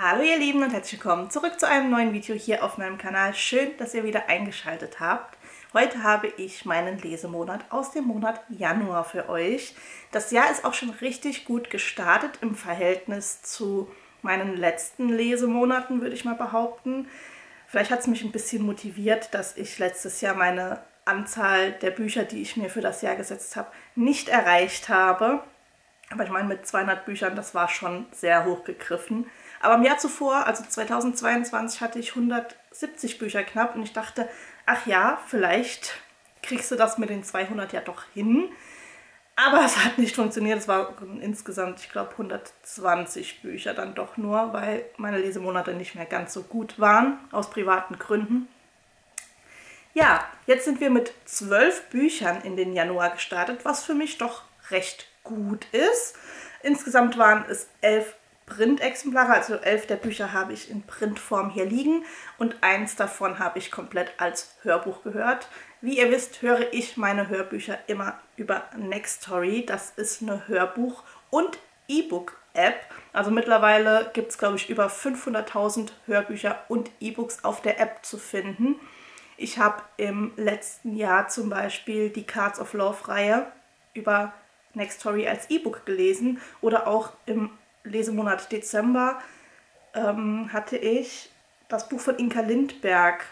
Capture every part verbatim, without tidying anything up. Hallo ihr Lieben und herzlich willkommen zurück zu einem neuen Video hier auf meinem Kanal. Schön, dass ihr wieder eingeschaltet habt. Heute habe ich meinen Lesemonat aus dem Monat Januar für euch. Das Jahr ist auch schon richtig gut gestartet im Verhältnis zu meinen letzten Lesemonaten, würde ich mal behaupten. Vielleicht hat es mich ein bisschen motiviert, dass ich letztes Jahr meine Anzahl der Bücher, die ich mir für das Jahr gesetzt habe, nicht erreicht habe. Aber ich meine, mit zweihundert Büchern, das war schon sehr hoch gegriffen. Aber im Jahr zuvor, also zweitausendzweiundzwanzig, hatte ich hundertsiebzig Bücher knapp und ich dachte, ach ja, vielleicht kriegst du das mit den zweihundert ja doch hin. Aber es hat nicht funktioniert. Es waren insgesamt, ich glaube, hundertzwanzig Bücher dann doch nur, weil meine Lesemonate nicht mehr ganz so gut waren, aus privaten Gründen. Ja, jetzt sind wir mit zwölf Büchern in den Januar gestartet, was für mich doch recht gut ist. Insgesamt waren es elf Printexemplare, also elf der Bücher habe ich in Printform hier liegen und eins davon habe ich komplett als Hörbuch gehört. Wie ihr wisst, höre ich meine Hörbücher immer über Nextory. Das ist eine Hörbuch- und E-Book-App. Also mittlerweile gibt es, glaube ich, über fünfhunderttausend Hörbücher und E-Books auf der App zu finden. Ich habe im letzten Jahr zum Beispiel die Cards of Love-Reihe über Nextory als E-Book gelesen oder auch im Lesemonat Dezember ähm, hatte ich das Buch von Inka Lindberg,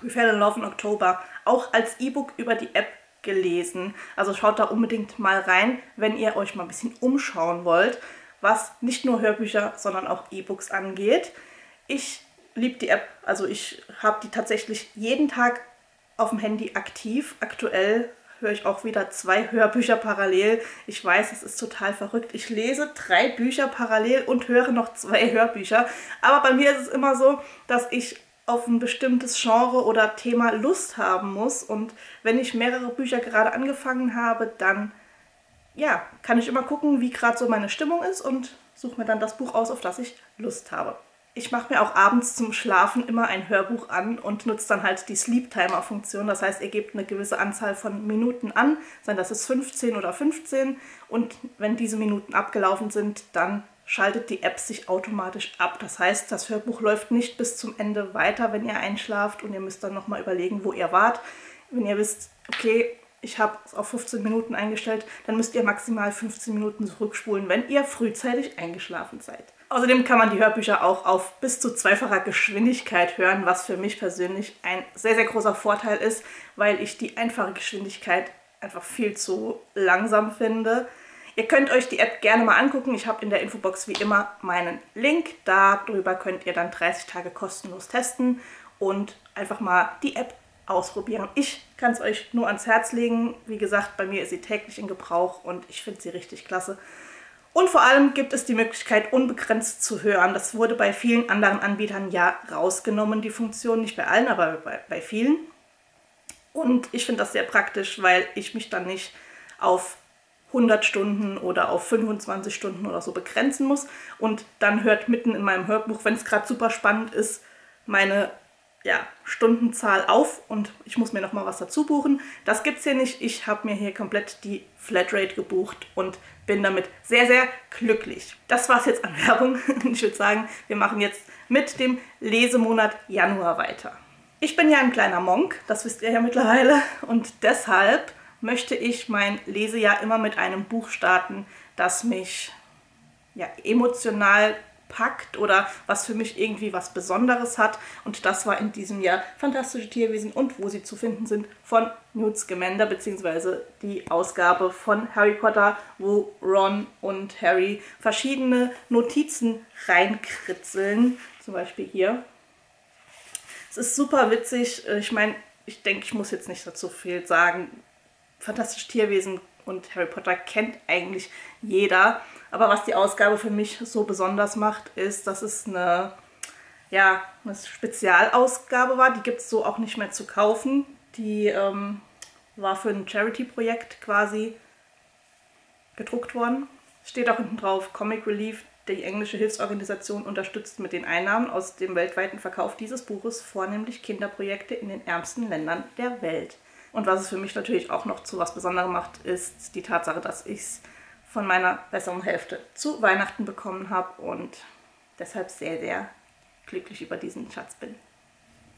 We Fell in Love in Oktober, auch als E-Book über die App gelesen. Also schaut da unbedingt mal rein, wenn ihr euch mal ein bisschen umschauen wollt, was nicht nur Hörbücher, sondern auch E-Books angeht. Ich liebe die App, also ich habe die tatsächlich jeden Tag auf dem Handy aktiv. Aktuell höre ich auch wieder zwei Hörbücher parallel. Ich weiß, es ist total verrückt. Ich lese drei Bücher parallel und höre noch zwei Hörbücher. Aber bei mir ist es immer so, dass ich auf ein bestimmtes Genre oder Thema Lust haben muss. Und wenn ich mehrere Bücher gerade angefangen habe, dann ja, kann ich immer gucken, wie gerade so meine Stimmung ist und suche mir dann das Buch aus, auf das ich Lust habe. Ich mache mir auch abends zum Schlafen immer ein Hörbuch an und nutze dann halt die Sleep-Timer-Funktion. Das heißt, ihr gebt eine gewisse Anzahl von Minuten an, seien das ist fünfzehn oder fünfzehn. Und wenn diese Minuten abgelaufen sind, dann schaltet die App sich automatisch ab. Das heißt, das Hörbuch läuft nicht bis zum Ende weiter, wenn ihr einschlaft und ihr müsst dann nochmal überlegen, wo ihr wart. Wenn ihr wisst, okay, ich habe es auf fünfzehn Minuten eingestellt, dann müsst ihr maximal fünfzehn Minuten zurückspulen, wenn ihr frühzeitig eingeschlafen seid. Außerdem kann man die Hörbücher auch auf bis zu zweifacher Geschwindigkeit hören, was für mich persönlich ein sehr, sehr großer Vorteil ist, weil ich die einfache Geschwindigkeit einfach viel zu langsam finde. Ihr könnt euch die App gerne mal angucken. Ich habe in der Infobox wie immer meinen Link. Darüber könnt ihr dann dreißig Tage kostenlos testen und einfach mal die App ausprobieren. Ich kann es euch nur ans Herz legen. Wie gesagt, bei mir ist sie täglich in Gebrauch und ich finde sie richtig klasse. Und vor allem gibt es die Möglichkeit, unbegrenzt zu hören. Das wurde bei vielen anderen Anbietern ja rausgenommen, die Funktion. Nicht bei allen, aber bei, bei vielen. Und ich finde das sehr praktisch, weil ich mich dann nicht auf hundert Stunden oder auf fünfundzwanzig Stunden oder so begrenzen muss. Und dann hört mitten in meinem Hörbuch, wenn es gerade super spannend ist, meine ja, Stundenzahl auf und ich muss mir nochmal was dazu buchen. Das gibt es hier nicht. Ich habe mir hier komplett die Flatrate gebucht und bin damit sehr, sehr glücklich. Das war es jetzt an Werbung. Ich würde sagen, wir machen jetzt mit dem Lesemonat Januar weiter. Ich bin ja ein kleiner Monk, das wisst ihr ja mittlerweile. Und deshalb möchte ich mein Lesejahr immer mit einem Buch starten, das mich ja, emotional packt oder was für mich irgendwie was Besonderes hat. Und das war in diesem Jahr Phantastische Tierwesen und wo sie zu finden sind von Newt Scamander, beziehungsweise die Ausgabe von Harry Potter, wo Ron und Harry verschiedene Notizen reinkritzeln. Zum Beispiel hier. Es ist super witzig. Ich meine, ich denke, ich muss jetzt nicht dazu viel sagen. Phantastische Tierwesen und Harry Potter kennt eigentlich jeder. Aber was die Ausgabe für mich so besonders macht, ist, dass es eine, ja, eine Spezialausgabe war. Die gibt es so auch nicht mehr zu kaufen. Die ähm, war für ein Charity-Projekt quasi gedruckt worden. Steht auch hinten drauf, Comic Relief, die englische Hilfsorganisation, unterstützt mit den Einnahmen aus dem weltweiten Verkauf dieses Buches vornehmlich Kinderprojekte in den ärmsten Ländern der Welt. Und was es für mich natürlich auch noch zu was Besonderem macht, ist die Tatsache, dass ich es von meiner besseren Hälfte zu Weihnachten bekommen habe. Und deshalb sehr, sehr glücklich über diesen Schatz bin.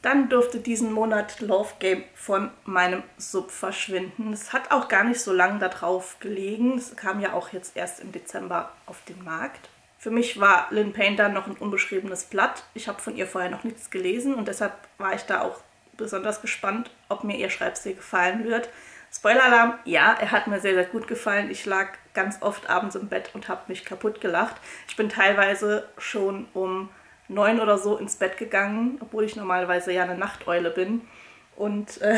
Dann durfte diesen Monat Love Game von meinem Sub verschwinden. Es hat auch gar nicht so lange darauf gelegen. Es kam ja auch jetzt erst im Dezember auf den Markt. Für mich war Lynn Painter noch ein unbeschriebenes Blatt. Ich habe von ihr vorher noch nichts gelesen und deshalb war ich da auch besonders gespannt, ob mir ihr Schreibstil gefallen wird. Spoiler-Alarm, ja, er hat mir sehr, sehr gut gefallen. Ich lag ganz oft abends im Bett und habe mich kaputt gelacht. Ich bin teilweise schon um neun oder so ins Bett gegangen, obwohl ich normalerweise ja eine Nachteule bin. Und äh,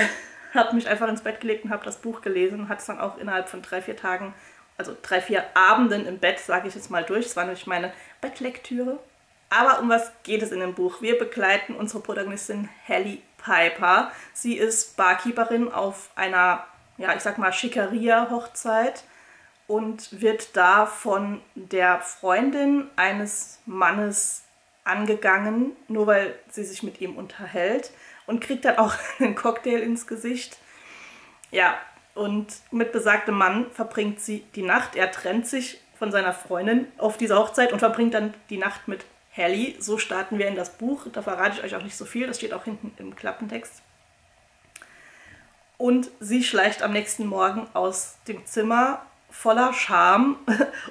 habe mich einfach ins Bett gelegt und habe das Buch gelesen und hat es dann auch innerhalb von drei, vier Tagen, also drei, vier Abenden im Bett, sage ich jetzt mal durch. Es war nämlich meine Bettlektüre. Aber um was geht es in dem Buch? Wir begleiten unsere Protagonistin Hallie Piper. Sie ist Barkeeperin auf einer, ja, ich sag mal, Schickeria-Hochzeit und wird da von der Freundin eines Mannes angegangen, nur weil sie sich mit ihm unterhält, und kriegt dann auch einen Cocktail ins Gesicht. Ja, und mit besagtem Mann verbringt sie die Nacht. Er trennt sich von seiner Freundin auf dieser Hochzeit und verbringt dann die Nacht mit Hallie. So starten wir in das Buch. Da verrate ich euch auch nicht so viel, das steht auch hinten im Klappentext. Und sie schleicht am nächsten Morgen aus dem Zimmer voller Scham,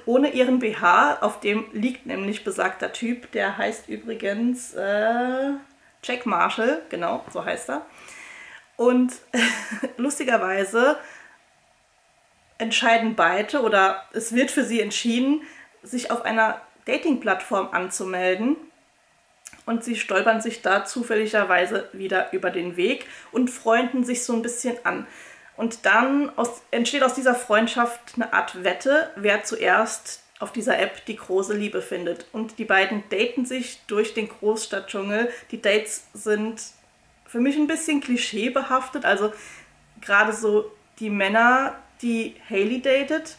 ohne ihren B H, auf dem liegt nämlich besagter Typ, der heißt übrigens äh, Jack Marshall, genau, so heißt er. Und äh, lustigerweise entscheiden beide, oder es wird für sie entschieden, sich auf einer Dating-Plattform anzumelden. Und sie stolpern sich da zufälligerweise wieder über den Weg und freunden sich so ein bisschen an. Und dann aus, entsteht aus dieser Freundschaft eine Art Wette, wer zuerst auf dieser App die große Liebe findet. Und die beiden daten sich durch den Großstadtdschungel. Die Dates sind für mich ein bisschen klischeebehaftet. Also gerade so die Männer, die Hallie datet,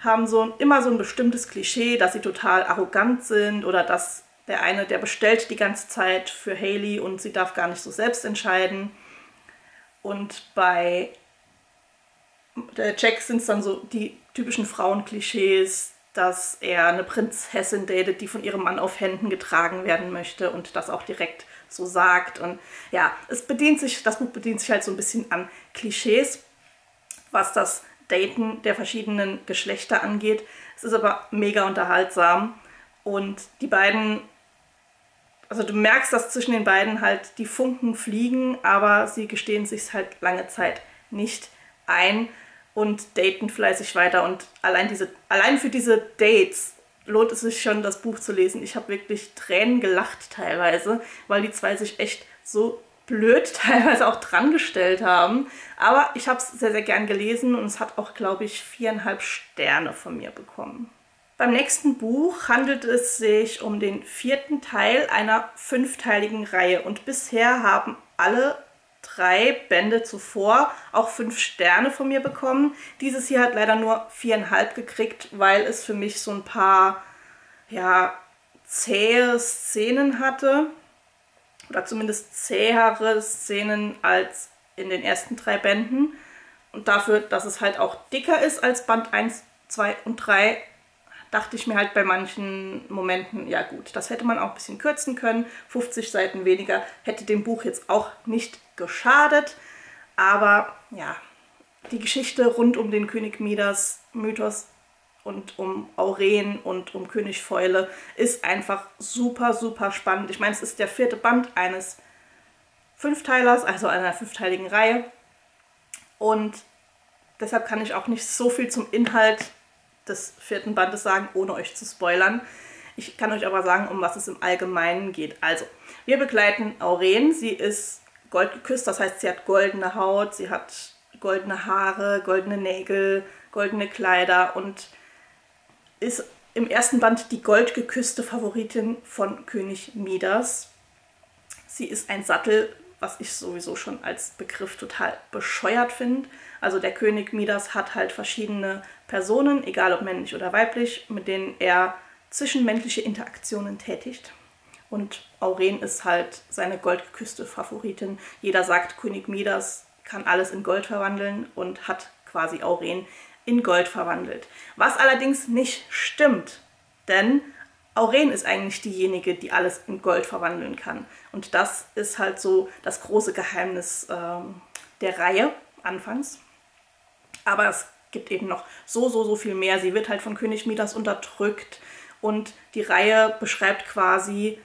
haben so ein, immer so ein bestimmtes Klischee, dass sie total arrogant sind oder dass der eine, der bestellt die ganze Zeit für Hallie und sie darf gar nicht so selbst entscheiden. Und bei der Jack sind es dann so die typischen Frauenklischees, dass er eine Prinzessin datet, die von ihrem Mann auf Händen getragen werden möchte und das auch direkt so sagt. Und ja, es bedient sich, das Buch bedient sich halt so ein bisschen an Klischees, was das Daten der verschiedenen Geschlechter angeht. Es ist aber mega unterhaltsam und die beiden, also du merkst, dass zwischen den beiden halt die Funken fliegen, aber sie gestehen sich halt lange Zeit nicht ein und daten fleißig weiter. Und allein, diese, allein für diese Dates lohnt es sich schon, das Buch zu lesen. Ich habe wirklich Tränen gelacht teilweise, weil die zwei sich echt so blöd teilweise auch dran gestellt haben. Aber ich habe es sehr, sehr gern gelesen und es hat auch, glaube ich, viereinhalb Sterne von mir bekommen. Beim nächsten Buch handelt es sich um den vierten Teil einer fünfteiligen Reihe und bisher haben alle drei Bände zuvor auch fünf Sterne von mir bekommen. Dieses hier hat leider nur viereinhalb gekriegt, weil es für mich so ein paar, ja, zähe Szenen hatte. Oder zumindest zähere Szenen als in den ersten drei Bänden. Und dafür, dass es halt auch dicker ist als Band eins, zwei und drei, dachte ich mir halt bei manchen Momenten, ja gut, das hätte man auch ein bisschen kürzen können. fünfzig Seiten weniger hätte dem Buch jetzt auch nicht geschadet. Aber ja, die Geschichte rund um den König Midas Mythos und um Auren und um König Fäule ist einfach super, super spannend. Ich meine, es ist der vierte Band eines Fünfteilers, also einer fünfteiligen Reihe. Und deshalb kann ich auch nicht so viel zum Inhalt des vierten Bandes sagen, ohne euch zu spoilern. Ich kann euch aber sagen, um was es im Allgemeinen geht. Also, wir begleiten Auren. Sie ist goldgeküsst, das heißt, sie hat goldene Haut, sie hat goldene Haare, goldene Nägel, goldene Kleider und ist im ersten Band die goldgeküsste Favoritin von König Midas. Sie ist ein Sattel, was ich sowieso schon als Begriff total bescheuert finde. Also der König Midas hat halt verschiedene Personen, egal ob männlich oder weiblich, mit denen er zwischenmenschliche Interaktionen tätigt. Und Auren ist halt seine goldgeküsste Favoritin. Jeder sagt, König Midas kann alles in Gold verwandeln und hat quasi Auren in Gold verwandelt. Was allerdings nicht stimmt, denn Auren ist eigentlich diejenige, die alles in Gold verwandeln kann. Und das ist halt so das große Geheimnis ähm, der Reihe anfangs. Aber es gibt eben noch so, so, so viel mehr. Sie wird halt von König Midas unterdrückt und die Reihe beschreibt quasi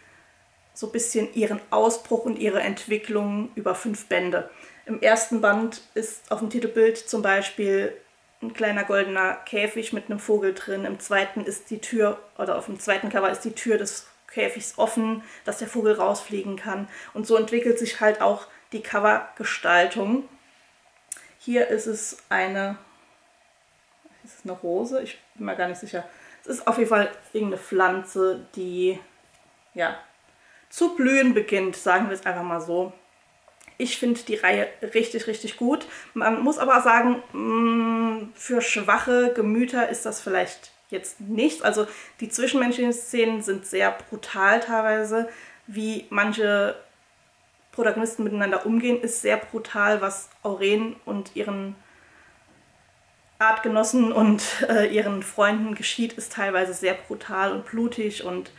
so ein bisschen ihren Ausbruch und ihre Entwicklung über fünf Bände. Im ersten Band ist auf dem Titelbild zum Beispiel ein kleiner goldener Käfig mit einem Vogel drin. Im zweiten ist die Tür, oder auf dem zweiten Cover ist die Tür des Käfigs offen, dass der Vogel rausfliegen kann. Und so entwickelt sich halt auch die Covergestaltung. Hier ist es eine, ist es eine Rose? Ich bin mir gar nicht sicher. Es ist auf jeden Fall irgendeine Pflanze, die ja zu blühen beginnt, sagen wir es einfach mal so. Ich finde die Reihe richtig, richtig gut. Man muss aber sagen, für schwache Gemüter ist das vielleicht jetzt nichts. Also die zwischenmenschlichen Szenen sind sehr brutal teilweise. Wie manche Protagonisten miteinander umgehen, ist sehr brutal, was Auren und ihren Artgenossen und äh, ihren Freunden geschieht, ist teilweise sehr brutal und blutig und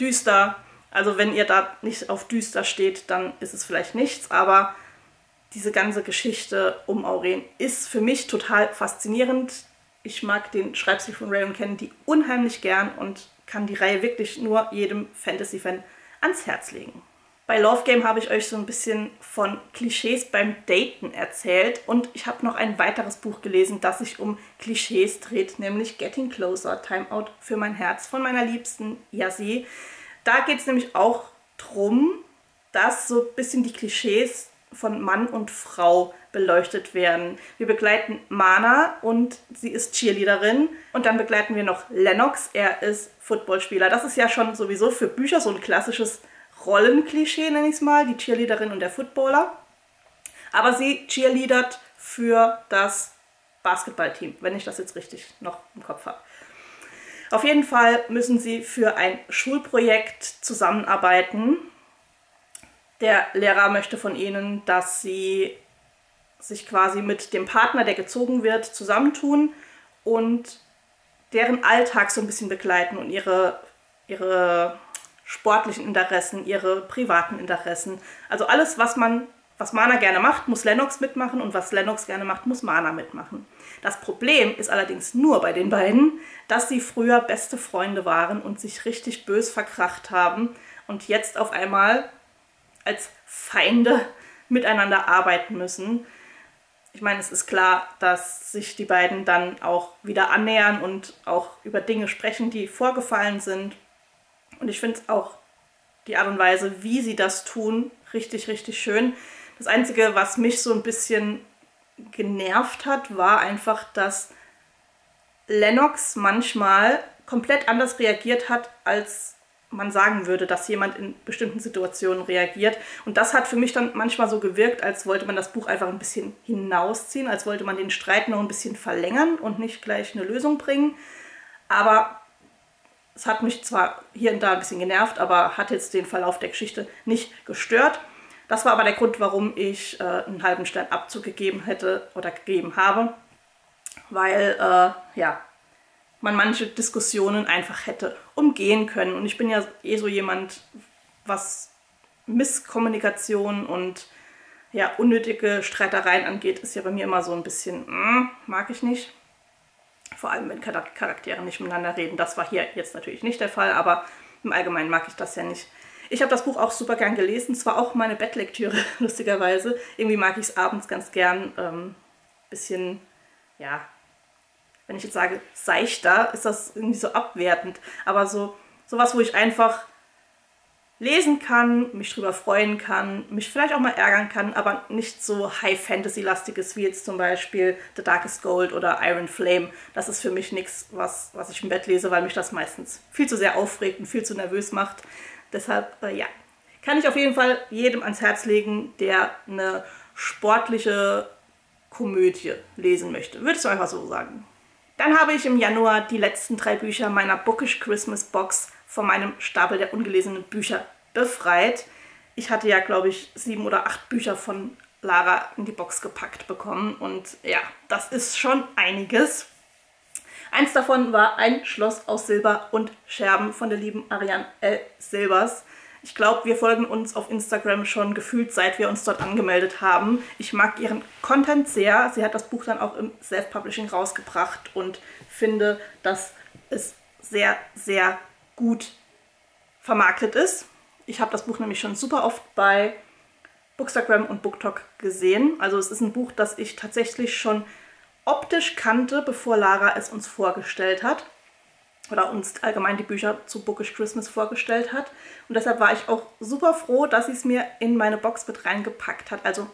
düster. Also wenn ihr da nicht auf düster steht, dann ist es vielleicht nichts, aber diese ganze Geschichte um Auren ist für mich total faszinierend. Ich mag den Schreibstil von Raymond Kennedy unheimlich gern und kann die Reihe wirklich nur jedem Fantasy-Fan ans Herz legen. Bei Love Game habe ich euch so ein bisschen von Klischees beim Daten erzählt und ich habe noch ein weiteres Buch gelesen, das sich um Klischees dreht, nämlich Getting Closer, Timeout für mein Herz von meiner Liebsten Jasmin. Da geht es nämlich auch darum, dass so ein bisschen die Klischees von Mann und Frau beleuchtet werden. Wir begleiten Mana und sie ist Cheerleaderin und dann begleiten wir noch Lennox, er ist Footballspieler. Das ist ja schon sowieso für Bücher so ein klassisches Rollenklischee, nenne ich es mal, die Cheerleaderin und der Footballer. Aber sie cheerleadert für das Basketballteam, wenn ich das jetzt richtig noch im Kopf habe. Auf jeden Fall müssen sie für ein Schulprojekt zusammenarbeiten. Der Lehrer möchte von ihnen, dass sie sich quasi mit dem Partner, der gezogen wird, zusammentun und deren Alltag so ein bisschen begleiten und ihre, ihre sportlichen Interessen, ihre privaten Interessen. Also alles, was man, was Mana gerne macht, muss Lennox mitmachen und was Lennox gerne macht, muss Mana mitmachen. Das Problem ist allerdings nur bei den beiden, dass sie früher beste Freunde waren und sich richtig bös verkracht haben und jetzt auf einmal als Feinde miteinander arbeiten müssen. Ich meine, es ist klar, dass sich die beiden dann auch wieder annähern und auch über Dinge sprechen, die vorgefallen sind. Und ich finde es auch die Art und Weise, wie sie das tun, richtig, richtig schön. Das Einzige, was mich so ein bisschen genervt hat, war einfach, dass Lennox manchmal komplett anders reagiert hat, als man sagen würde, dass jemand in bestimmten Situationen reagiert. Und das hat für mich dann manchmal so gewirkt, als wollte man das Buch einfach ein bisschen hinausziehen, als wollte man den Streit noch ein bisschen verlängern und nicht gleich eine Lösung bringen. Aber es hat mich zwar hier und da ein bisschen genervt, aber hat jetzt den Verlauf der Geschichte nicht gestört. Das war aber der Grund, warum ich äh, einen halben Stern Abzug gegeben hätte oder gegeben habe, weil äh, ja, man manche Diskussionen einfach hätte umgehen können. Und ich bin ja eh so jemand, was Misskommunikation und ja, unnötige Streitereien angeht, ist ja bei mir immer so ein bisschen, mm, mag ich nicht. Vor allem, wenn Charaktere nicht miteinander reden. Das war hier jetzt natürlich nicht der Fall, aber im Allgemeinen mag ich das ja nicht. Ich habe das Buch auch super gern gelesen, zwar auch meine Bettlektüre, lustigerweise. Irgendwie mag ich es abends ganz gern, ähm, bisschen, ja, wenn ich jetzt sage seichter, ist das irgendwie so abwertend. Aber so sowas, wo ich einfach lesen kann, mich drüber freuen kann, mich vielleicht auch mal ärgern kann, aber nicht so High-Fantasy-lastiges wie jetzt zum Beispiel The Darkest Gold oder Iron Flame. Das ist für mich nichts, was, was ich im Bett lese, weil mich das meistens viel zu sehr aufregt und viel zu nervös macht. Deshalb, äh, ja, kann ich auf jeden Fall jedem ans Herz legen, der eine sportliche Komödie lesen möchte. Würde ich einfach so sagen. Dann habe ich im Januar die letzten drei Bücher meiner Bookish Christmas Box von meinem Stapel der ungelesenen Bücher befreit. Ich hatte ja, glaube ich, sieben oder acht Bücher von Lara in die Box gepackt bekommen. Und ja, das ist schon einiges. Eins davon war Ein Schloss aus Silber und Scherben von der lieben Ariane L. Silbers. Ich glaube, wir folgen uns auf Instagram schon gefühlt, seit wir uns dort angemeldet haben. Ich mag ihren Content sehr. Sie hat das Buch dann auch im Self-Publishing rausgebracht und finde, dass es sehr, sehr gut vermarktet ist. Ich habe das Buch nämlich schon super oft bei Bookstagram und BookTok gesehen. Also es ist ein Buch, das ich tatsächlich schon optisch kannte, bevor Lara es uns vorgestellt hat. Oder uns allgemein die Bücher zu Bookish Christmas vorgestellt hat. Und deshalb war ich auch super froh, dass sie es mir in meine Box mit reingepackt hat. Also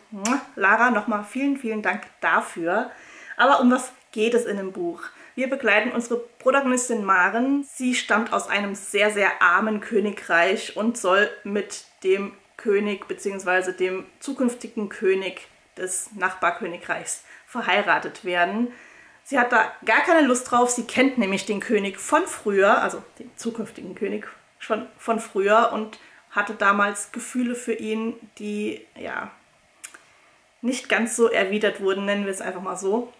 Lara, nochmal vielen, vielen Dank dafür. Aber um was geht es in dem Buch? Wir begleiten unsere Protagonistin Maren. Sie stammt aus einem sehr, sehr armen Königreich und soll mit dem König bzw. dem zukünftigen König des Nachbarkönigreichs verheiratet werden. Sie hat da gar keine Lust drauf, sie kennt nämlich den König von früher, also den zukünftigen König schon von früher, und hatte damals Gefühle für ihn, die ja nicht ganz so erwidert wurden, nennen wir es einfach mal so.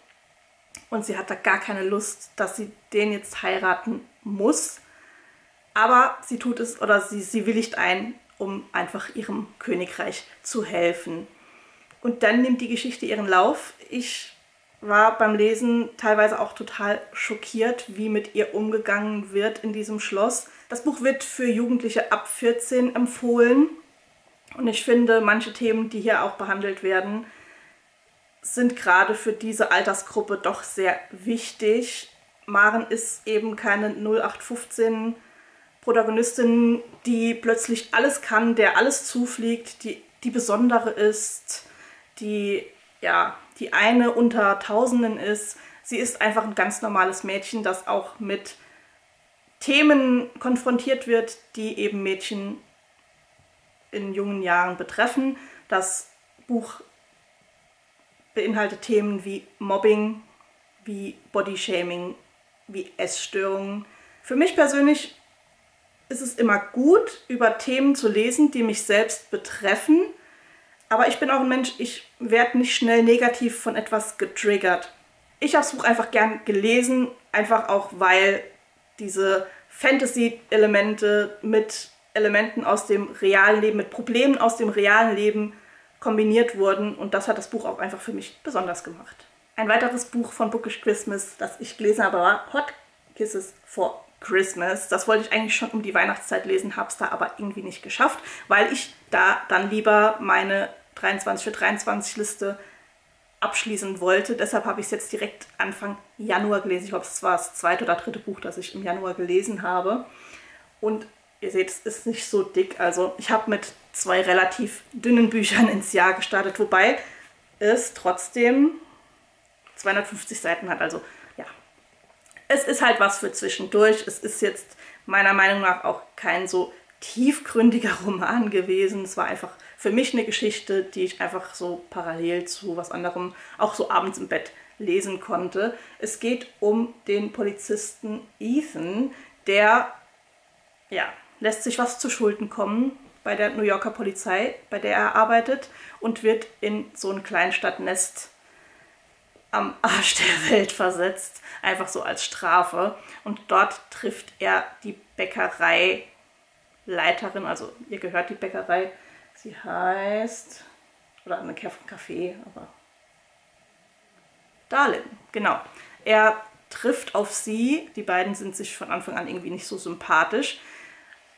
Und sie hat da gar keine Lust, dass sie den jetzt heiraten muss, aber sie tut es, oder sie, sie willigt ein, um einfach ihrem Königreich zu helfen. Und dann nimmt die Geschichte ihren Lauf. Ich war beim Lesen teilweise auch total schockiert, wie mit ihr umgegangen wird in diesem Schloss. Das Buch wird für Jugendliche ab vierzehn empfohlen und ich finde, manche Themen, die hier auch behandelt werden, sind gerade für diese Altersgruppe doch sehr wichtig. Maren ist eben keine null acht fünfzehn Protagonistin, die plötzlich alles kann, der alles zufliegt, die, die Besondere ist, die, ja, die eine unter Tausenden ist. Sie ist einfach ein ganz normales Mädchen, das auch mit Themen konfrontiert wird, die eben Mädchen in jungen Jahren betreffen. Das Buch beinhaltet Themen wie Mobbing, wie Bodyshaming, wie Essstörungen. Für mich persönlich ist es immer gut, über Themen zu lesen, die mich selbst betreffen. Aber ich bin auch ein Mensch, ich werde nicht schnell negativ von etwas getriggert. Ich habe das Buch einfach gern gelesen, einfach auch, weil diese Fantasy-Elemente mit Elementen aus dem realen Leben, mit Problemen aus dem realen Leben kombiniert wurden. Und das hat das Buch auch einfach für mich besonders gemacht. Ein weiteres Buch von Bookish Christmas, das ich gelesen habe, war Hot Kisses for Christmas. Das wollte ich eigentlich schon um die Weihnachtszeit lesen, habe es da aber irgendwie nicht geschafft, weil ich da dann lieber meine dreiundzwanzig für dreiundzwanzig Liste abschließen wollte. Deshalb habe ich es jetzt direkt Anfang Januar gelesen. Ich glaube, es war das zweite oder dritte Buch, das ich im Januar gelesen habe. Und ihr seht, es ist nicht so dick. Also ich habe mit zwei relativ dünnen Büchern ins Jahr gestartet, wobei es trotzdem zweihundertfünfzig Seiten hat. Also es ist halt was für zwischendurch. Es ist jetzt meiner Meinung nach auch kein so tiefgründiger Roman gewesen. Es war einfach für mich eine Geschichte, die ich einfach so parallel zu was anderem auch so abends im Bett lesen konnte. Es geht um den Polizisten Ethan, der, ja, lässt sich was zu Schulden kommen bei der New Yorker Polizei, bei der er arbeitet, und wird in so ein Kleinstadtnest am Arsch der Welt versetzt, einfach so als Strafe. Und dort trifft er die Bäckereileiterin, also ihr gehört die Bäckerei, sie heißt, oder eine Café, aber Darlin, genau. Er trifft auf sie, die beiden sind sich von Anfang an irgendwie nicht so sympathisch.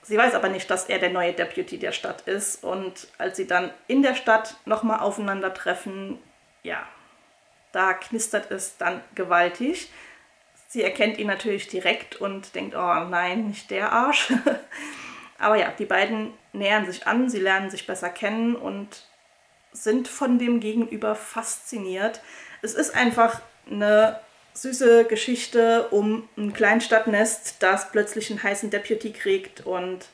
Sie weiß aber nicht, dass er der neue Deputy der Stadt ist, und als sie dann in der Stadt nochmal aufeinandertreffen, ja, da knistert es dann gewaltig. Sie erkennt ihn natürlich direkt und denkt, oh nein, nicht der Arsch. Aber ja, die beiden nähern sich an, sie lernen sich besser kennen und sind von dem Gegenüber fasziniert. Es ist einfach eine süße Geschichte um ein Kleinstadtnest, das plötzlich einen heißen Deputy kriegt, und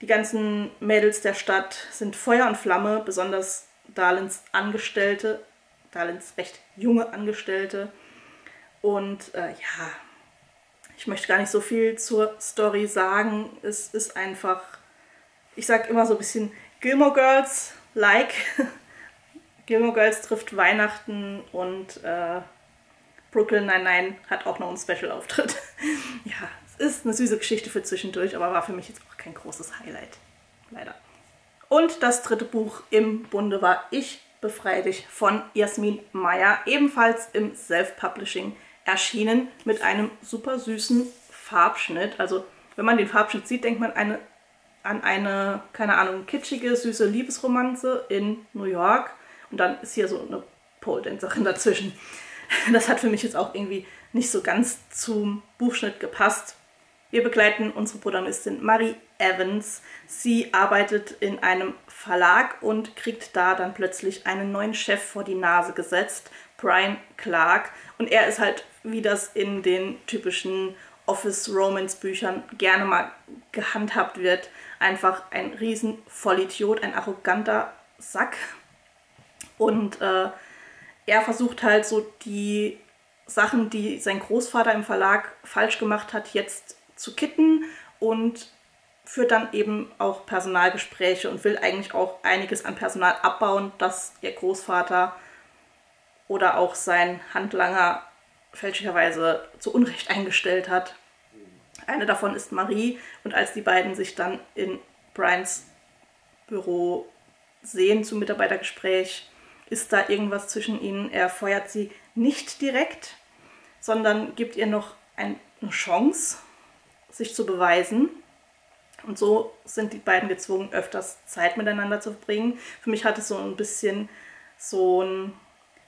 die ganzen Mädels der Stadt sind Feuer und Flamme, besonders Darlins Angestellte, Darlins recht junge Angestellte. Und äh, ja, ich möchte gar nicht so viel zur Story sagen. Es ist einfach, ich sage immer so ein bisschen Gilmore Girls-like. Gilmore Girls trifft Weihnachten, und äh, Brooklyn neunundneunzig hat auch noch einen Special-Auftritt. Ja, es ist eine süße Geschichte für zwischendurch, aber war für mich jetzt auch kein großes Highlight. Leider. Und das dritte Buch im Bunde war Ich befreie dich von Jasmin Meyer, ebenfalls im Self-Publishing erschienen, mit einem super süßen Farbschnitt. Also wenn man den Farbschnitt sieht, denkt man eine, an eine, keine Ahnung, kitschige, süße Liebesromanze in New York. Und dann ist hier so eine Pole-Dancerin dazwischen. Das hat für mich jetzt auch irgendwie nicht so ganz zum Buchschnitt gepasst. Wir begleiten unsere Protagonistin Marie Evans. Sie arbeitet in einem Verlag und kriegt da dann plötzlich einen neuen Chef vor die Nase gesetzt, Brian Clark. Und er ist halt, wie das in den typischen Office-Romance-Büchern gerne mal gehandhabt wird, einfach ein riesen Vollidiot, ein arroganter Sack. Und äh, er versucht halt so die Sachen, die sein Großvater im Verlag falsch gemacht hat, jetzt zu kitten und führt dann eben auch Personalgespräche und will eigentlich auch einiges an Personal abbauen, das ihr Großvater oder auch sein Handlanger fälschlicherweise zu Unrecht eingestellt hat. Eine davon ist Marie, und als die beiden sich dann in Brians Büro sehen zum Mitarbeitergespräch, ist da irgendwas zwischen ihnen. Er feuert sie nicht direkt, sondern gibt ihr noch eine Chance, sich zu beweisen. Und so sind die beiden gezwungen, öfters Zeit miteinander zu verbringen. Für mich hat es so ein bisschen so ein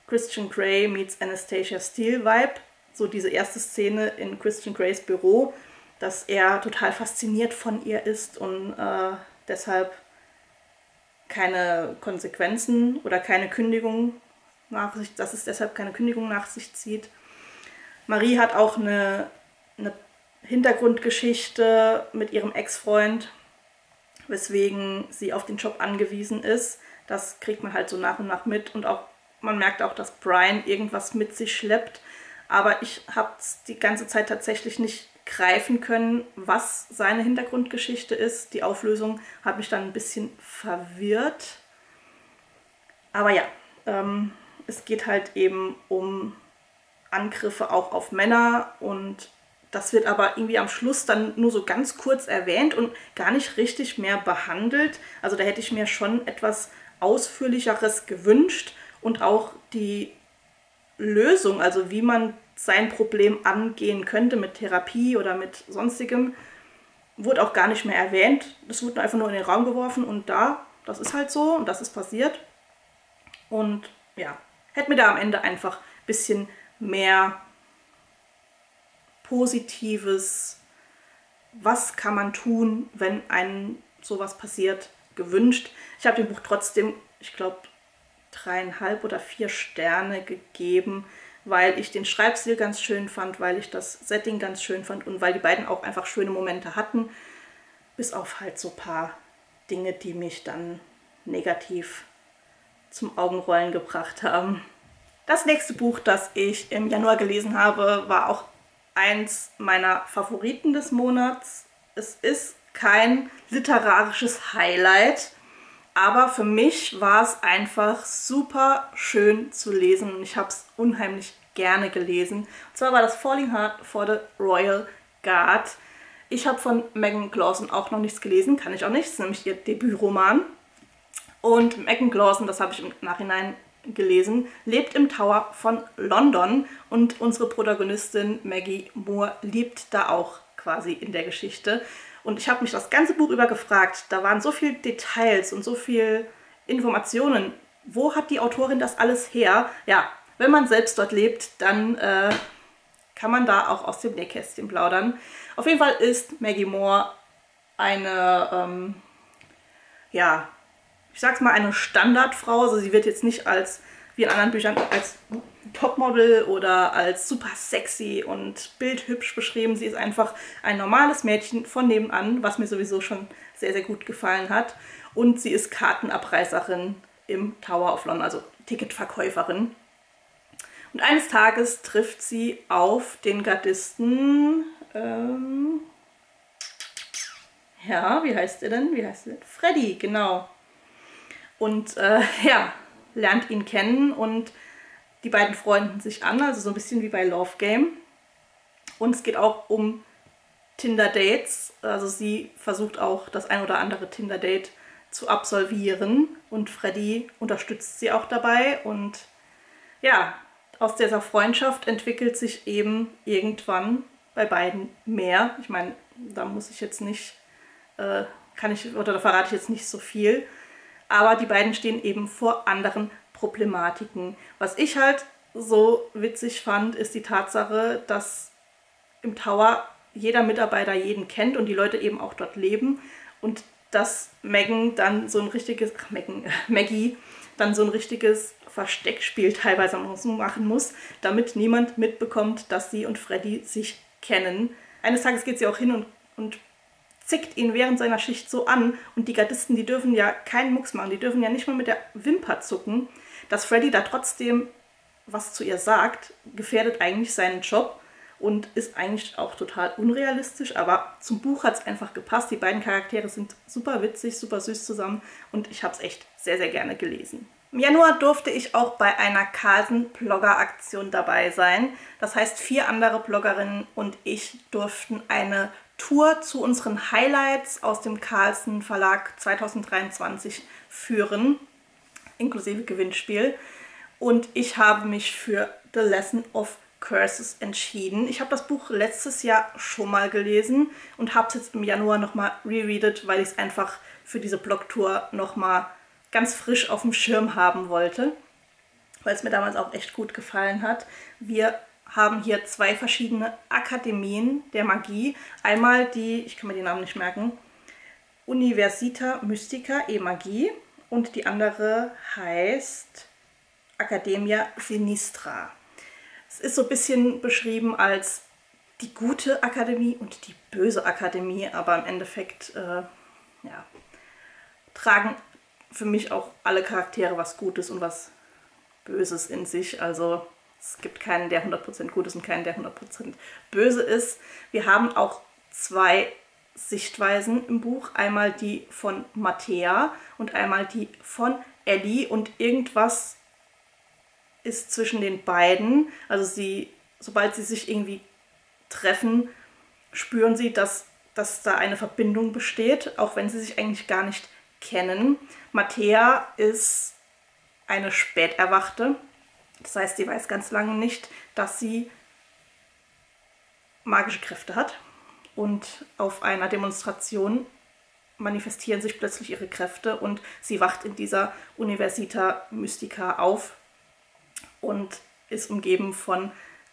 Christian Grey meets Anastasia Steele-Vibe. So diese erste Szene in Christian Greys Büro, dass er total fasziniert von ihr ist und äh, deshalb keine Konsequenzen oder keine Kündigung nach sich, dass es deshalb keine Kündigung nach sich zieht. Marie hat auch eine, eine Hintergrundgeschichte mit ihrem Ex-Freund, weswegen sie auf den Job angewiesen ist. Das kriegt man halt so nach und nach mit, und auch man merkt auch, dass Brian irgendwas mit sich schleppt. Aber ich habe es die ganze Zeit tatsächlich nicht greifen können, was seine Hintergrundgeschichte ist. Die Auflösung hat mich dann ein bisschen verwirrt. Aber ja, ähm, es geht halt eben um Angriffe auch auf Männer, und das wird aber irgendwie am Schluss dann nur so ganz kurz erwähnt und gar nicht richtig mehr behandelt. Also da hätte ich mir schon etwas Ausführlicheres gewünscht, und auch die Lösung, also wie man sein Problem angehen könnte mit Therapie oder mit sonstigem, wurde auch gar nicht mehr erwähnt. Das wurde einfach nur in den Raum geworfen und da, das ist halt so und das ist passiert. Und ja, hätte mir da am Ende einfach ein bisschen mehr Positives, was kann man tun, wenn einem sowas passiert, gewünscht. Ich habe dem Buch trotzdem, ich glaube, dreieinhalb oder vier Sterne gegeben, weil ich den Schreibstil ganz schön fand, weil ich das Setting ganz schön fand und weil die beiden auch einfach schöne Momente hatten, bis auf halt so ein paar Dinge, die mich dann negativ zum Augenrollen gebracht haben. Das nächste Buch, das ich im Januar gelesen habe, war auch eins meiner Favoriten des Monats. Es ist kein literarisches Highlight, aber für mich war es einfach super schön zu lesen und ich habe es unheimlich gerne gelesen. Und zwar war das Falling Hard for the Royal Guard. Ich habe von Megan Glawson auch noch nichts gelesen, kann ich auch nicht, das ist nämlich ihr Debütroman. Und Megan Glawson, das habe ich im Nachhinein gelesen, lebt im Tower von London, und unsere Protagonistin Maggie Moore lebt da auch quasi in der Geschichte. Und ich habe mich das ganze Buch über gefragt, da waren so viele Details und so viele Informationen. Wo hat die Autorin das alles her? Ja, wenn man selbst dort lebt, dann äh, kann man da auch aus dem Nähkästchen plaudern. Auf jeden Fall ist Maggie Moore eine, ähm, ja, ich sag's mal, eine Standardfrau. Also sie wird jetzt nicht als, wie in anderen Büchern, als Topmodel oder als super sexy und bildhübsch beschrieben. Sie ist einfach ein normales Mädchen von nebenan, was mir sowieso schon sehr, sehr gut gefallen hat. Und sie ist Kartenabreißerin im Tower of London, also Ticketverkäuferin. Und eines Tages trifft sie auf den Gardisten, ähm, ja, wie heißt er denn? Wie heißt er denn? Freddy, genau. Und äh, ja, lernt ihn kennen und Die beiden freunden sich an, also so ein bisschen wie bei Love Game. Und es geht auch um Tinder-Dates. Also sie versucht auch, das ein oder andere Tinder-Date zu absolvieren. Und Freddy unterstützt sie auch dabei. Und ja, aus dieser Freundschaft entwickelt sich eben irgendwann bei beiden mehr. Ich meine, da muss ich jetzt nicht, äh, kann ich, oder da verrate ich jetzt nicht so viel. Aber die beiden stehen eben vor anderen Problematiken. Was ich halt so witzig fand, ist die Tatsache, dass im Tower jeder Mitarbeiter jeden kennt und die Leute eben auch dort leben und dass Megan dann so ein richtiges, ach Megan, Maggie dann so ein richtiges Versteckspiel teilweise machen muss, damit niemand mitbekommt, dass sie und Freddy sich kennen. Eines Tages geht sie auch hin und, und zickt ihn während seiner Schicht so an und die Gardisten, die dürfen ja keinen Mucks machen, die dürfen ja nicht mal mit der Wimper zucken. Dass Freddy da trotzdem was zu ihr sagt, gefährdet eigentlich seinen Job. Und ist eigentlich auch total unrealistisch, aber zum Buch hat es einfach gepasst. Die beiden Charaktere sind super witzig, super süß zusammen und ich habe es echt sehr, sehr gerne gelesen. Im Januar durfte ich auch bei einer Carlsen-Blogger-Aktion dabei sein. Das heißt, vier andere Bloggerinnen und ich durften eine Tour zu unseren Highlights aus dem Carlsen Verlag zweitausenddreiundzwanzig führen, inklusive Gewinnspiel. Und ich habe mich für The Lesson of Curses entschieden. Ich habe das Buch letztes Jahr schon mal gelesen und habe es jetzt im Januar nochmal rereadet, weil ich es einfach für diese Blogtour nochmal ganz frisch auf dem Schirm haben wollte, weil es mir damals auch echt gut gefallen hat. Wir haben hier zwei verschiedene Akademien der Magie. Einmal die, ich kann mir den Namen nicht merken, Universita Mystica e Magie und die andere heißt Academia Sinistra. Es ist so ein bisschen beschrieben als die gute Akademie und die böse Akademie, aber im Endeffekt äh, ja, tragen für mich auch alle Charaktere was Gutes und was Böses in sich. Also es gibt keinen, der hundert Prozent gut ist und keinen, der hundert Prozent böse ist. Wir haben auch zwei Sichtweisen im Buch, einmal die von Mattea und einmal die von Ellie und irgendwas ist zwischen den beiden, also sie, sobald sie sich irgendwie treffen, spüren sie, dass, dass da eine Verbindung besteht, auch wenn sie sich eigentlich gar nicht kennen. Mattea ist eine Späterwachte, das heißt, sie weiß ganz lange nicht, dass sie magische Kräfte hat und auf einer Demonstration manifestieren sich plötzlich ihre Kräfte und sie wacht in dieser Universita Mystica auf und ist umgeben von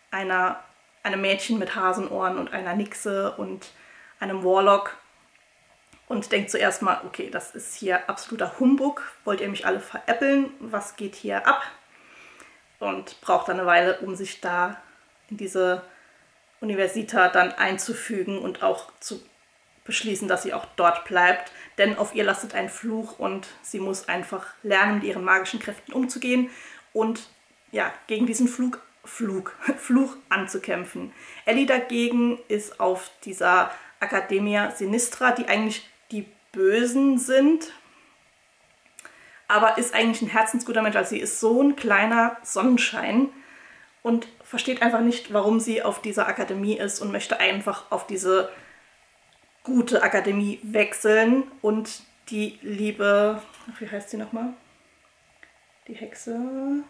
einer, einem Mädchen mit Hasenohren und einer Nixe und einem Warlock und denkt zuerst mal, okay, das ist hier absoluter Humbug, wollt ihr mich alle veräppeln, was geht hier ab? Und braucht dann eine Weile, um sich da in diese Universita dann einzufügen und auch zu beschließen, dass sie auch dort bleibt, denn auf ihr lastet ein Fluch und sie muss einfach lernen, mit ihren magischen Kräften umzugehen und ja, gegen diesen Flug, Flug, Fluch anzukämpfen. Ellie dagegen ist auf dieser Academia Sinistra, die eigentlich die Bösen sind, aber ist eigentlich ein herzensguter Mensch. Also sie ist so ein kleiner Sonnenschein und versteht einfach nicht, warum sie auf dieser Akademie ist und möchte einfach auf diese gute Akademie wechseln. Und die liebe, wie heißt sie nochmal? Die Hexe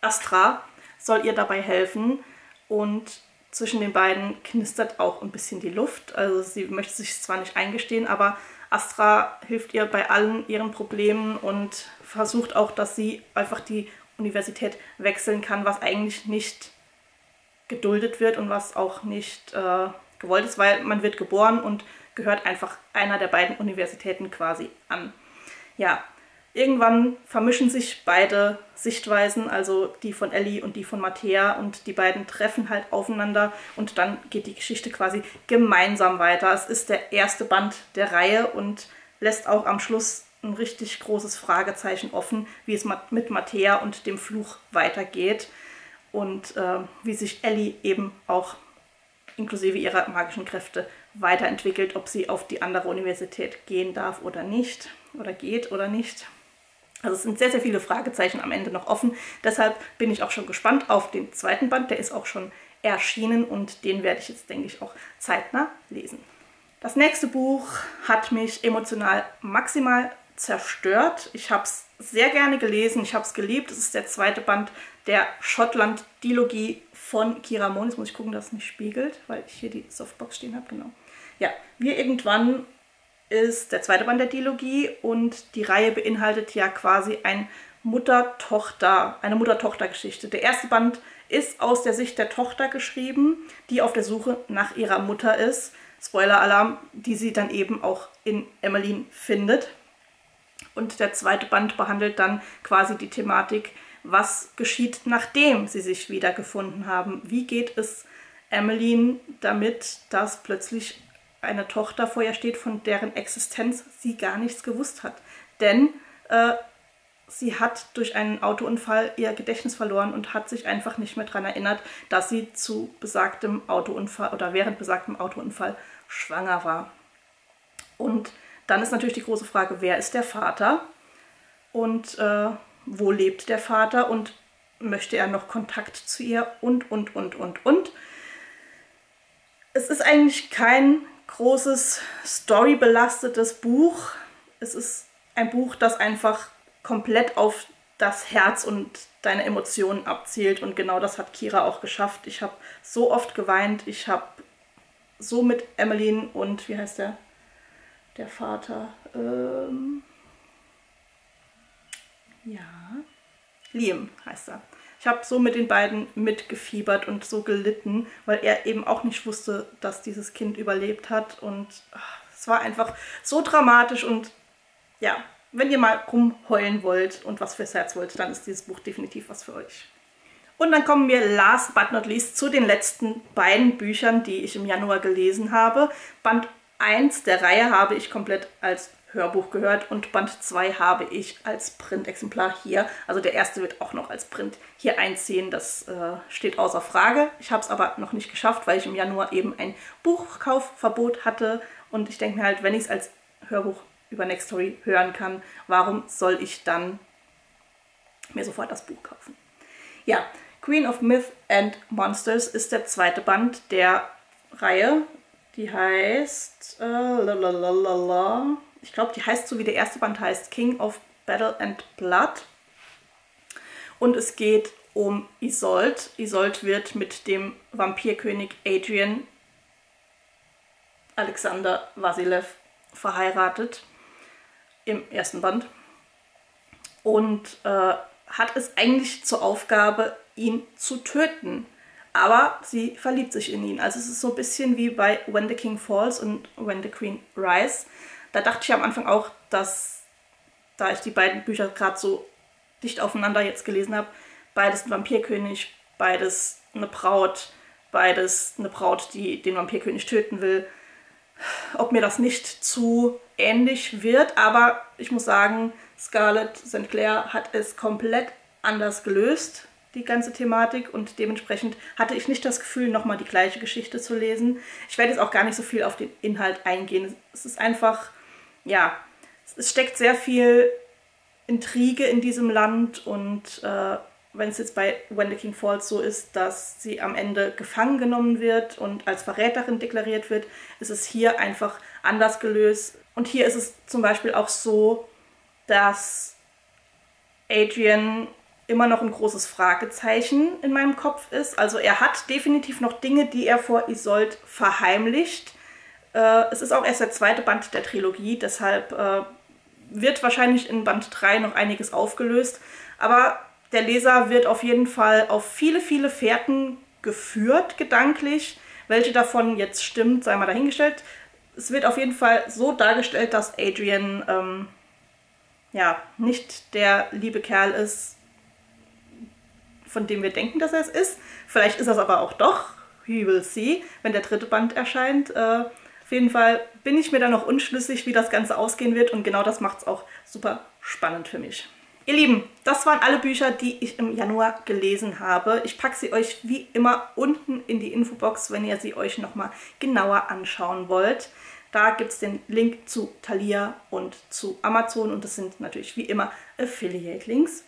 Astra soll ihr dabei helfen und zwischen den beiden knistert auch ein bisschen die Luft. Also sie möchte sich zwar nicht eingestehen, aber Astra hilft ihr bei allen ihren Problemen und versucht auch, dass sie einfach die Universität wechseln kann, was eigentlich nicht geduldet wird und was auch nicht äh, gewollt ist, weil man wird geboren und gehört einfach einer der beiden Universitäten quasi an. Ja. Irgendwann vermischen sich beide Sichtweisen, also die von Ellie und die von Mattea, und die beiden treffen halt aufeinander und dann geht die Geschichte quasi gemeinsam weiter. Es ist der erste Band der Reihe und lässt auch am Schluss ein richtig großes Fragezeichen offen, wie es mit Mattea und dem Fluch weitergeht und äh, wie sich Ellie eben auch inklusive ihrer magischen Kräfte weiterentwickelt, ob sie auf die andere Universität gehen darf oder nicht, oder geht oder nicht. Also es sind sehr, sehr viele Fragezeichen am Ende noch offen. Deshalb bin ich auch schon gespannt auf den zweiten Band. Der ist auch schon erschienen und den werde ich jetzt, denke ich, auch zeitnah lesen. Das nächste Buch hat mich emotional maximal zerstört. Ich habe es sehr gerne gelesen, ich habe es geliebt. Es ist der zweite Band der Schottland-Dilogie von Kira Mohn. Jetzt muss ich gucken, dass es nicht spiegelt, weil ich hier die Softbox stehen habe. Genau. Ja, Wir irgendwann ist der zweite Band der Dilogie und die Reihe beinhaltet ja quasi ein Mutter-Tochter, eine Mutter-Tochter-Geschichte. Der erste Band ist aus der Sicht der Tochter geschrieben, die auf der Suche nach ihrer Mutter ist. Spoiler-Alarm, die sie dann eben auch in Emmeline findet. Und der zweite Band behandelt dann quasi die Thematik, was geschieht, nachdem sie sich wiedergefunden haben. Wie geht es Emmeline damit, dass plötzlich eine Tochter vor ihr steht, von deren Existenz sie gar nichts gewusst hat? Denn äh, sie hat durch einen Autounfall ihr Gedächtnis verloren und hat sich einfach nicht mehr daran erinnert, dass sie zu besagtem Autounfall oder während besagtem Autounfall schwanger war. Und dann ist natürlich die große Frage, wer ist der Vater und äh, wo lebt der Vater und möchte er noch Kontakt zu ihr und, und, und, und, und. Es ist eigentlich kein großes, storybelastetes Buch. Es ist ein Buch, das einfach komplett auf das Herz und deine Emotionen abzielt. Und genau das hat Kira auch geschafft. Ich habe so oft geweint. Ich habe so mit Emmeline und, wie heißt der? Der Vater, ähm, ja, Liam heißt er. Ich habe so mit den beiden mitgefiebert und so gelitten, weil er eben auch nicht wusste, dass dieses Kind überlebt hat. Und ach, es war einfach so dramatisch. Und ja, wenn ihr mal rumheulen wollt und was fürs Herz wollt, dann ist dieses Buch definitiv was für euch. Und dann kommen wir last but not least zu den letzten beiden Büchern, die ich im Januar gelesen habe. Band eins der Reihe habe ich komplett als Hörbuch gehört und Band zwei habe ich als Printexemplar hier. Also der erste wird auch noch als Print hier einziehen, das äh, steht außer Frage. Ich habe es aber noch nicht geschafft, weil ich im Januar eben ein Buchkaufverbot hatte und ich denke mir halt, wenn ich es als Hörbuch über Nextory hören kann, warum soll ich dann mir sofort das Buch kaufen? Ja, Queen of Myth and Monsters ist der zweite Band der Reihe. Die heißt, äh, lalalala. Ich glaube, die heißt so wie der erste Band heißt, King of Battle and Blood. Und es geht um Isolde. Isolde wird mit dem Vampirkönig Adrian Alexander Vasilev verheiratet im ersten Band und äh, hat es eigentlich zur Aufgabe, ihn zu töten. Aber sie verliebt sich in ihn. Also es ist so ein bisschen wie bei When the King Falls und When the Queen Rises. Da dachte ich am Anfang auch, dass, da ich die beiden Bücher gerade so dicht aufeinander jetzt gelesen habe, beides ein Vampirkönig, beides eine Braut, beides eine Braut, die den Vampirkönig töten will, ob mir das nicht zu ähnlich wird. Aber ich muss sagen, Scarlett Saint Clair hat es komplett anders gelöst, die ganze Thematik, und dementsprechend hatte ich nicht das Gefühl, nochmal die gleiche Geschichte zu lesen. Ich werde jetzt auch gar nicht so viel auf den Inhalt eingehen. Es ist einfach, ja, es steckt sehr viel Intrige in diesem Land und äh, wenn es jetzt bei When the King Falls so ist, dass sie am Ende gefangen genommen wird und als Verräterin deklariert wird, ist es hier einfach anders gelöst. Und hier ist es zum Beispiel auch so, dass Adrian immer noch ein großes Fragezeichen in meinem Kopf ist. Also er hat definitiv noch Dinge, die er vor Isolde verheimlicht. Äh, es ist auch erst der zweite Band der Trilogie, deshalb äh, wird wahrscheinlich in Band drei noch einiges aufgelöst. Aber der Leser wird auf jeden Fall auf viele, viele Fährten geführt, gedanklich. Welche davon jetzt stimmt, sei mal dahingestellt. Es wird auf jeden Fall so dargestellt, dass Adrian ähm, ja, nicht der liebe Kerl ist, von dem wir denken, dass er es ist. Vielleicht ist er es aber auch doch. We will see, wenn der dritte Band erscheint. Äh, auf jeden Fall bin ich mir da noch unschlüssig, wie das Ganze ausgehen wird. Und genau das macht es auch super spannend für mich. Ihr Lieben, das waren alle Bücher, die ich im Januar gelesen habe. Ich packe sie euch wie immer unten in die Infobox, wenn ihr sie euch nochmal genauer anschauen wollt. Da gibt es den Link zu Thalia und zu Amazon und das sind natürlich wie immer Affiliate-Links.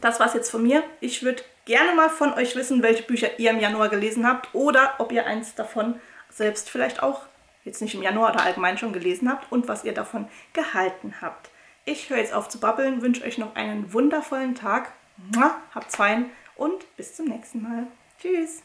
Das war's jetzt von mir. Ich würde gerne mal von euch wissen, welche Bücher ihr im Januar gelesen habt oder ob ihr eins davon selbst vielleicht auch, jetzt nicht im Januar oder allgemein schon gelesen habt und was ihr davon gehalten habt. Ich höre jetzt auf zu babbeln, wünsche euch noch einen wundervollen Tag. Habt's fein und bis zum nächsten Mal. Tschüss!